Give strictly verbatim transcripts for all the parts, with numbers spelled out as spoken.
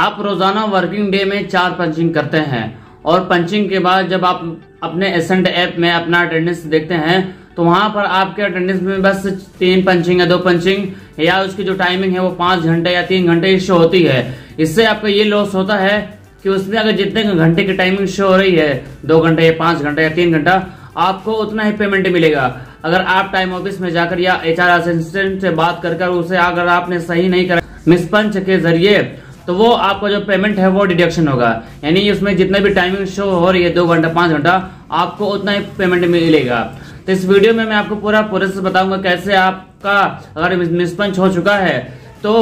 आप रोजाना working day में चार पंचिंग करते हैं और पंचिंग के बाद जब आप अपने एसेंट ऐप में अपना अटेंडेंस देखते हैं तो वहां पर आपके अटेंडेंस में बस तीन पंचिंग या दो पंचिंग या उसकी जो टाइमिंग है वो पांच घंटे या तीन घंटे की शो होती है। इससे आपका ये लॉस होता है कि उसमें अगर जितने घंटे की टाइमिंग शो हो रही है, दो घंटे या पांच घंटे या तीन घंटा, आपको उतना ही पेमेंट मिलेगा। अगर आप टाइम ऑफिस में जाकर या एचआर असिस्टेंट से बात कर कर उसे अगर आपने सही नहीं करा मिसपंच के जरिए, तो वो आपका जो पेमेंट है वो डिडक्शन होगा। यानी उसमें जितने भी टाइमिंग शो हो रही है, दो घंटा पांच घंटा, आपको उतना ही पेमेंट मिलेगा। तो इस वीडियो में मैं आपको पूरा प्रोसेस बताऊंगा कैसे आपका अगर मिसपंच हो चुका है तो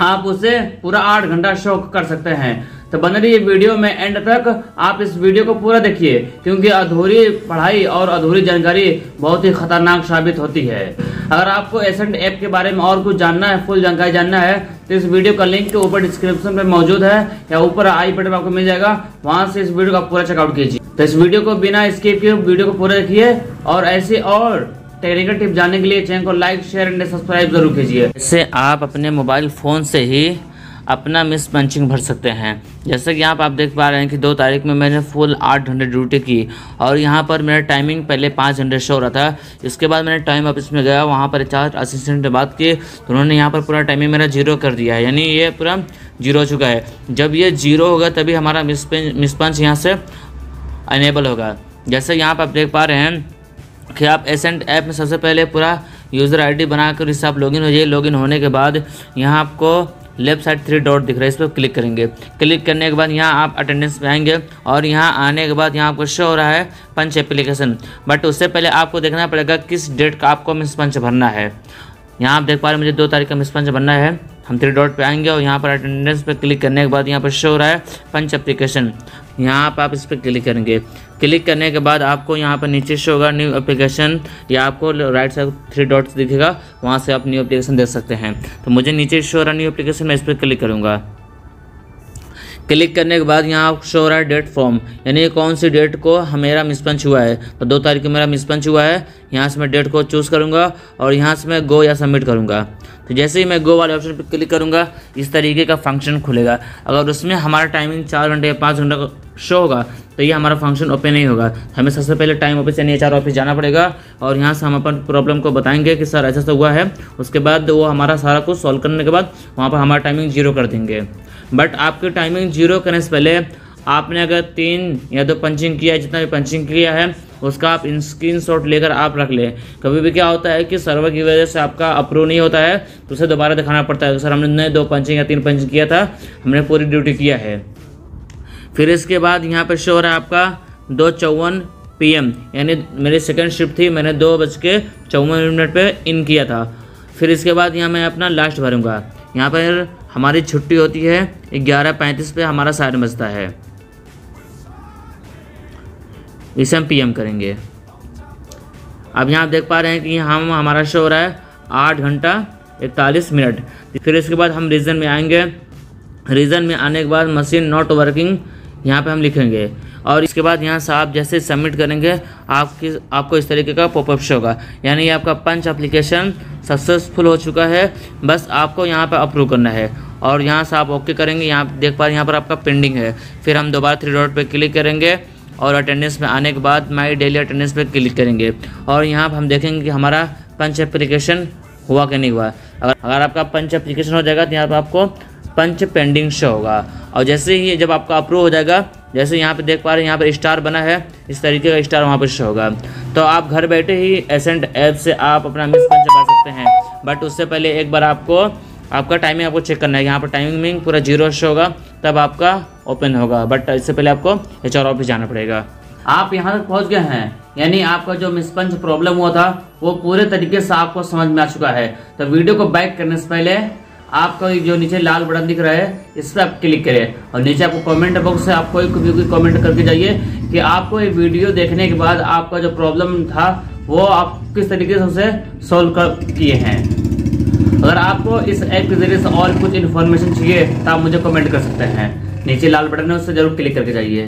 आप उसे पूरा आठ घंटा शो कर सकते हैं। तो बने रहिए वीडियो में एंड तक। आप इस वीडियो को पूरा देखिए क्योंकि अधूरी पढ़ाई और अधूरी जानकारी बहुत ही खतरनाक साबित होती है। अगर आपको एसेंट ऐप के बारे में और कुछ जानना है, फुल जानकारी जानना है, तो इस वीडियो का लिंक ऊपर डिस्क्रिप्शन में मौजूद है या ऊपर आई बटन में आपको मिल जाएगा, वहां से इस वीडियो का पूरा चेकआउट कीजिए। तो इस वीडियो को बिना स्किप किए वीडियो को पूरा देखिए और ऐसे और टेक्निकल टिप जानने के लिए चैनल को लाइक शेयर एंड सब्सक्राइब जरूर कीजिए। इससे आप अपने मोबाइल फोन से ही अपना मिस पंचिंग भर सकते हैं। जैसे कि आप आप देख पा रहे हैं कि दो तारीख में मैंने फुल आठ घंटे ड्यूटी की और यहाँ पर मेरा टाइमिंग पहले पाँच घंटे शो हो रहा था। इसके बाद मैंने टाइम ऑफिस में गया, वहाँ पर चार असिस्टेंट से बात की तो उन्होंने यहाँ पर पूरा टाइमिंग मेरा जीरो कर दिया है। यानी ये पूरा जीरो हो चुका है। जब ये जीरो होगा तभी हमारा मिस पंच यहाँ से अनेबल होगा। जैसे यहाँ पर आप देख पा रहे हैं कि आप एसेंट ऐप में सबसे पहले पूरा यूज़र आई डी बनाकर इससे आप लॉगिन हो जाइए। लॉगिन होने के बाद यहाँ आपको लेफ्ट साइड थ्री डॉट दिख रहा है, इस पर क्लिक करेंगे। क्लिक करने के बाद यहाँ आप अटेंडेंस पे आएंगे और यहाँ आने के बाद यहाँ आपको शो हो रहा है पंच एप्लीकेशन। बट उससे पहले आपको देखना पड़ेगा किस डेट का आपको मिस पंच भरना है। यहाँ आप देख पा रहे हैं मुझे दो तारीख का मिस पंच भरना है। हम थ्री डॉट पे आएंगे और यहाँ पर अटेंडेंस पे क्लिक करने के बाद यहाँ पर शो हो रहा है पंच एप्लीकेशन। यहाँ पर आप इस पर क्लिक करेंगे। क्लिक करने के बाद आपको यहाँ पर नीचे शो होगा न्यू एप्लीकेशन, या आपको राइट साइड थ्री डॉट्स दिखेगा, वहाँ से आप न्यू एप्लीकेशन देख सकते हैं। तो मुझे नीचे शो हो रहा न्यू एप्लीकेशन, मैं इस पर क्लिक करूँगा। क्लिक करने के बाद यहाँ आप शो हो रहा है डेट फॉर्म, यानी कौन सी डेट को मेरा मिसपंच हुआ है। तो दो तारीख को मेरा मिसपंच हुआ है। यहाँ से मैं डेट को चूज़ करूँगा और यहाँ से मैं गो या सबमिट करूँगा। तो जैसे ही मैं गो वाले ऑप्शन पर क्लिक करूँगा, इस तरीके का फंक्शन खुलेगा। अगर उसमें हमारा टाइमिंग चार घंटे या पाँच घंटे का शो होगा तो ये हमारा फंक्शन ओपन नहीं होगा। हमें सबसे पहले टाइम ऑफिस यानी एचआर ऑफिस जाना पड़ेगा और यहाँ से हम अपन प्रॉब्लम को बताएंगे कि सर ऐसा हुआ है। उसके बाद वो हमारा सारा कुछ सॉल्व करने के बाद वहाँ पर हमारा टाइमिंग जीरो कर देंगे। बट आपकी टाइमिंग जीरो करने से पहले आपने अगर तीन या दो पंचिंग किया है, जितना भी पंचिंग किया है उसका आप स्क्रीन शॉट लेकर आप रख लें। कभी भी क्या होता है कि सर्वर की वजह से आपका अप्रूव नहीं होता है तो उसे दोबारा दिखाना पड़ता है, सर हमने दो पंचिंग या तीन पंचिंग किया था, हमने पूरी ड्यूटी किया है। फिर इसके बाद यहाँ पर शो हो रहा है आपका दो चौवन पी एम, यानी मेरी सेकेंड शिफ्ट थी, मैंने दो बज के चौवन मिनट पर इन किया था। फिर इसके बाद यहाँ मैं अपना लास्ट भरूँगा। यहाँ पर हमारी छुट्टी होती है ग्यारह पैंतीस पर, हमारा सायरन बजता है, इसे हम पीएम करेंगे। अब यहाँ आप देख पा रहे हैं कि हम हमारा शो हो रहा है आठ घंटा इकतालीस मिनट। फिर इसके बाद हम रीज़न में आएंगे। रीज़न में आने के बाद मशीन नॉट वर्किंग यहाँ पे हम लिखेंगे और इसके बाद यहाँ से आप जैसे सबमिट करेंगे आपकी आपको इस तरीके का पॉपअप शो होगा, यानी आपका पंच एप्लीकेशन सक्सेसफुल हो चुका है। बस आपको यहाँ पर अप्रूव करना है और यहाँ से आप ओके करेंगे। यहाँ देख पा रहे हैं यहाँ पर आपका पेंडिंग है। फिर हम दोबारा थ्री डॉट पर क्लिक करेंगे और अटेंडेंस में आने के बाद माय डेली अटेंडेंस पर क्लिक करेंगे और यहाँ हम देखेंगे कि हमारा पंच एप्लीकेशन हुआ कि नहीं हुआ। अगर अगर आपका पंच एप्लीकेशन हो जाएगा तो यहाँ पर आपको पंच पेंडिंग शो होगा और जैसे ही जब आपका अप्रूव हो जाएगा, जैसे यहाँ पे देख पा रहे हैं यहाँ पर स्टार बना है, इस तरीके का स्टार वहाँ पर शो होगा। तो आप घर बैठे ही एसेंट ऐप से आप अपना मिस पंच भर सकते हैं। बट उससे पहले एक बार आपको आपका टाइमिंग आपको चेक करना है। यहाँ पर टाइमिंग पूरा जीरो शो होगा तब आपका ओपन होगा, बट इससे पहले आपको एचआर ऑफिस जाना पड़ेगा। आप यहाँ तक पहुँच गए हैं, यानी आपका जो मिसपंच प्रॉब्लम हुआ था वो पूरे तरीके से आपको समझ में आ चुका है। तो वीडियो को बैक करने से पहले आपका जो नीचे लाल बटन दिख रहा है इस पर आप क्लिक करें और नीचे आपको कमेंट बॉक्स से आपको एक कमेंट करके जाइए कि आपको ये वीडियो देखने के बाद आपका जो प्रॉब्लम था वो आप किस तरीके से उसे सॉल्व कर किए हैं। अगर आपको इस ऐप के जरिए से और कुछ इन्फॉर्मेशन चाहिए तो आप मुझे कमेंट कर सकते हैं। नीचे लाल बटन है उससे जरूर क्लिक करके जाइए।